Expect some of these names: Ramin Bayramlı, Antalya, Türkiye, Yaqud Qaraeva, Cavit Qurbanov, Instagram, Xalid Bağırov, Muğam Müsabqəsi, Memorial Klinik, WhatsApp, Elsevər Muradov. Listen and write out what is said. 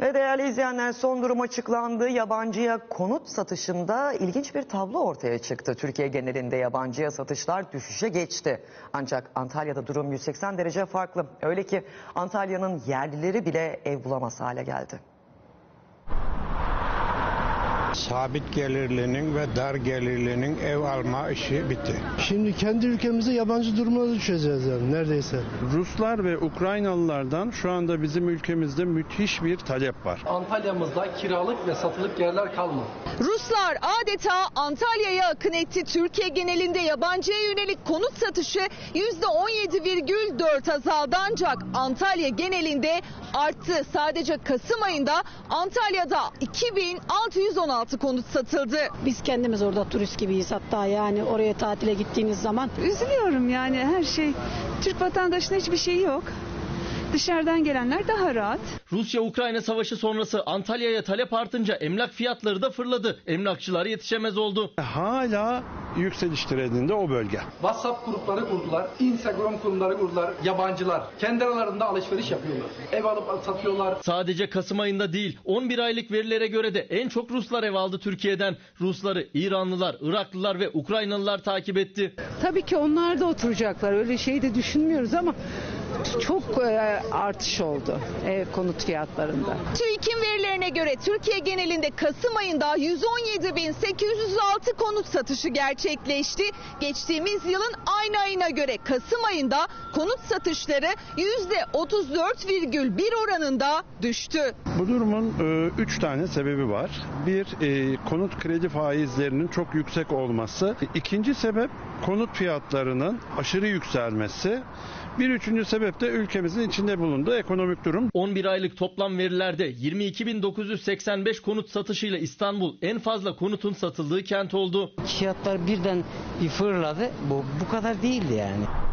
Ve değerli izleyenler, son durum açıklandı. Yabancıya konut satışında ilginç bir tablo ortaya çıktı. Türkiye genelinde yabancıya satışlar düşüşe geçti. Ancak Antalya'da durum 180 derece farklı. Öyle ki Antalya'nın yerlileri bile ev bulamaz hale geldi. Sabit gelirlinin ve dar gelirlinin ev alma işi bitti. Şimdi kendi ülkemizde yabancı durumuna düşeceğiz yani neredeyse. Ruslar ve Ukraynalılardan şu anda bizim ülkemizde müthiş bir talep var. Antalya'mızda kiralık ve satılık yerler kalmadı. Ruslar adeta Antalya'ya akın etti. Türkiye genelinde yabancıya yönelik konut satışı %17,4 azaldı ancak Antalya genelinde arttı. Sadece Kasım ayında Antalya'da 2616 konut satıldı. Biz kendimiz orada turist gibiyiz hatta, yani oraya tatile gittiğiniz zaman. Üzülüyorum yani, her şey, Türk vatandaşının hiçbir şeyi yok. Dışarıdan gelenler daha rahat. Rusya-Ukrayna savaşı sonrası Antalya'ya talep artınca emlak fiyatları da fırladı. Emlakçılar yetişemez oldu. Hala yükseliş trendinde o bölge. WhatsApp grupları kurdular, Instagram kurumları kurdular. Yabancılar kendi aralarında alışveriş yapıyorlar. Ev alıp satıyorlar. Sadece Kasım ayında değil, 11 aylık verilere göre de en çok Ruslar ev aldı Türkiye'den. Rusları İranlılar, Iraklılar ve Ukraynalılar takip etti. Tabii ki onlar da oturacaklar. Öyle şey de düşünmüyoruz ama çok artış oldu konut fiyatlarında. TÜİK'in verilerine göre Türkiye genelinde Kasım ayında 117.806 konut satışı gerçekleşti. Geçtiğimiz yılın aynı ayına göre Kasım ayında konut satışları %34,1 oranında düştü. Bu durumun 3 tane sebebi var. Bir, konut kredi faizlerinin çok yüksek olması. İkinci sebep konut fiyatlarının aşırı yükselmesi. Bir üçüncü sebep de ülkemizin içinde bulunduğu ekonomik durum. 11 aylık toplam verilerde 22.985 konut satışıyla İstanbul en fazla konutun satıldığı kent oldu. Fiyatlar birden bir fırladı. Bu kadar değil yani.